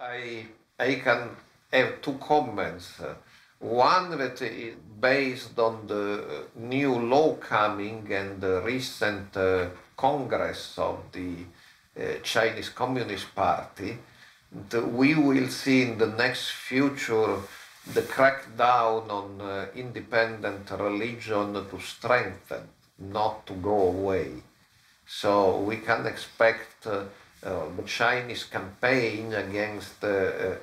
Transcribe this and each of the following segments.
I can have two comments. One that is based on the new law coming and the recent Congress of the Chinese Communist Party. We will see in the next future the crackdown on independent religion to strengthen, not to go away. So we can expect the Chinese campaign against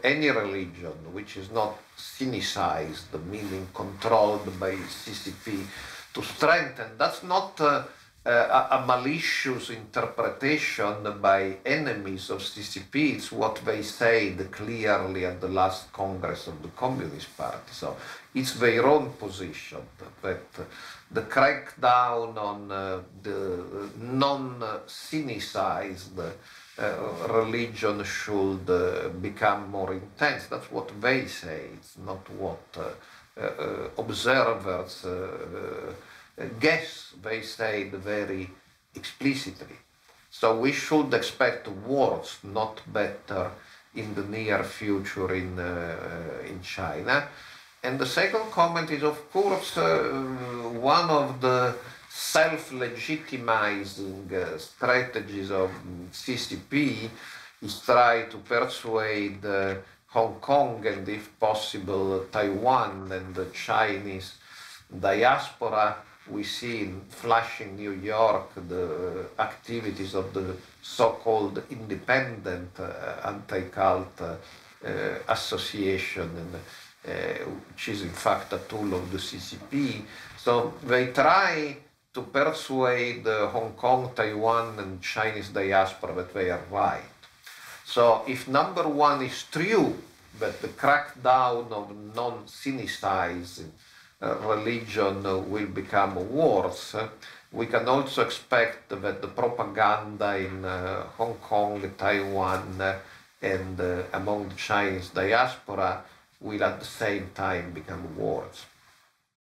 any religion which is not Sinicized, meaning controlled by CCP, to strengthen. That's not a malicious interpretation by enemies of CCP. It's what they said clearly at the last Congress of the Communist Party. So it's their own position that the crackdown on the non-Sinicized religion should become more intense. That's what they say. It's not what observers guess. They say it very explicitly. So we should expect worse, not better, in the near future in China. And the second comment is, of course, one of the self-legitimizing strategies of CCP is try to persuade Hong Kong and, if possible, Taiwan and the Chinese diaspora. We see in Flushing, New York, the activities of the so-called independent anti-cult association, and, which is in fact a tool of the CCP. So they try to persuade Hong Kong, Taiwan, and Chinese diaspora that they are right. So if number one is true, that the crackdown of non-Sinicized religion will become worse, we can also expect that the propaganda in Hong Kong, Taiwan, and among the Chinese diaspora will at the same time become worse.